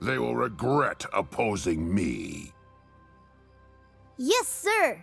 They will regret opposing me. Yes, sir.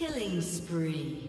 Killing spree.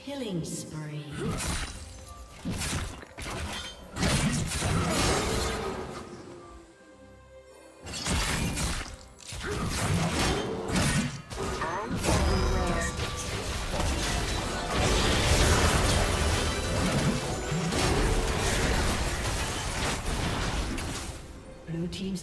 Killing spree. Blue team's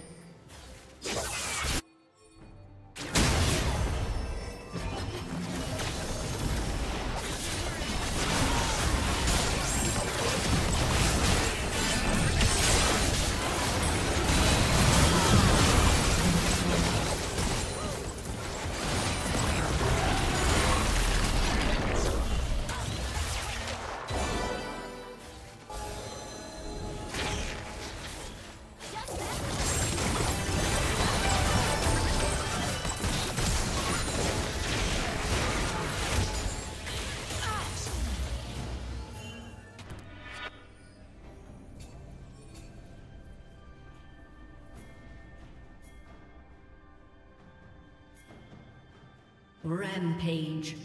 Rampage.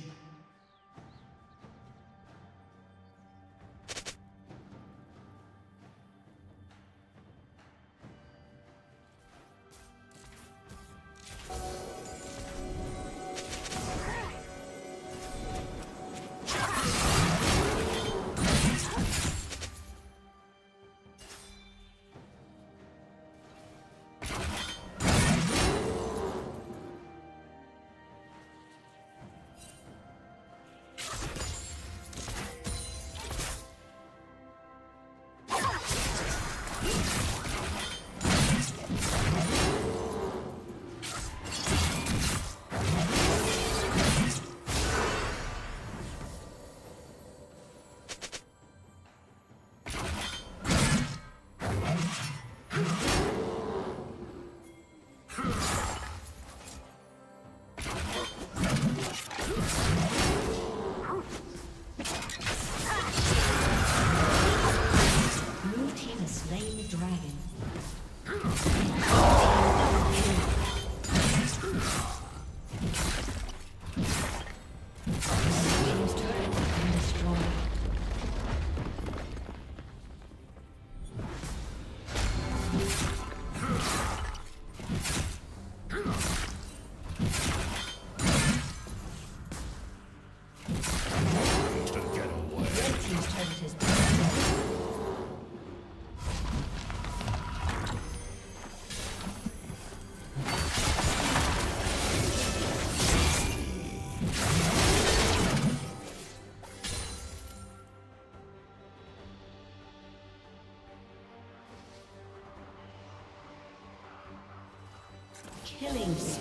Killing spree.